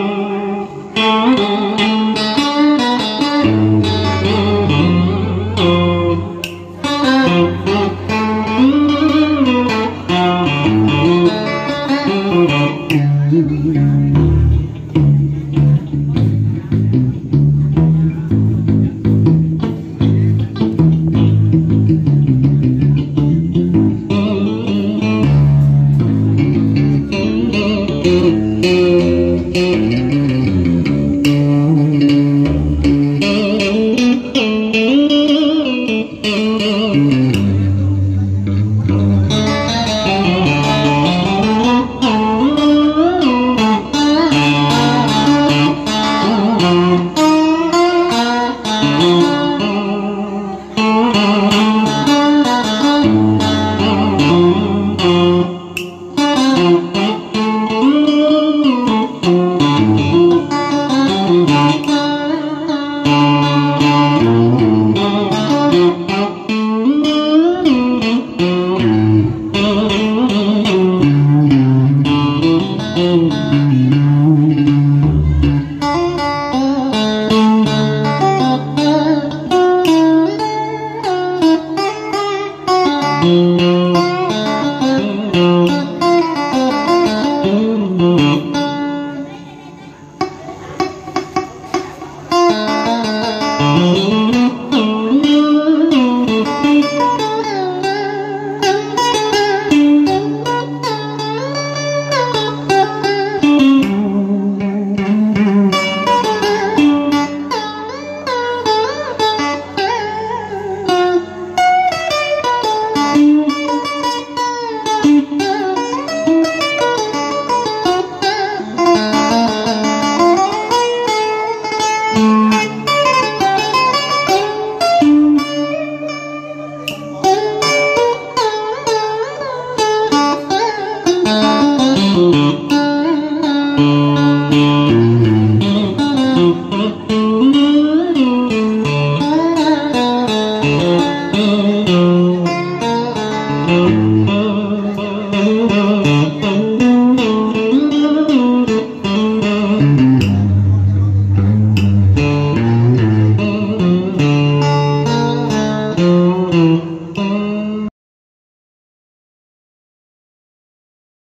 đi.